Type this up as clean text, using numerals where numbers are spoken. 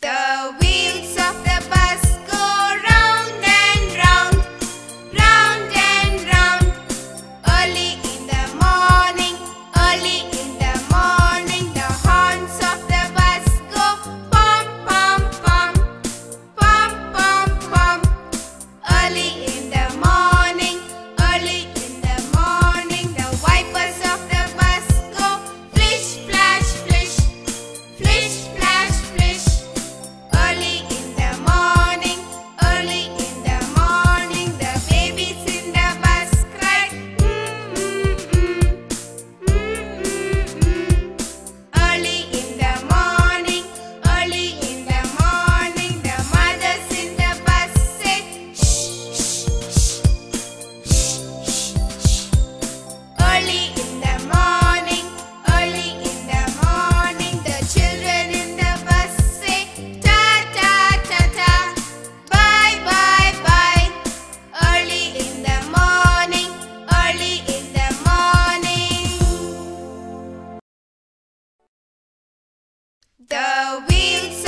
The wheels of the bus go round and round, round and round. Early in the morning, early in the morning, the horns of the bus go pom pom pom, pom pom pom. Early in the morning, early in the morning, the wipers of the bus go flish flash flish, flish flash flish. The wheels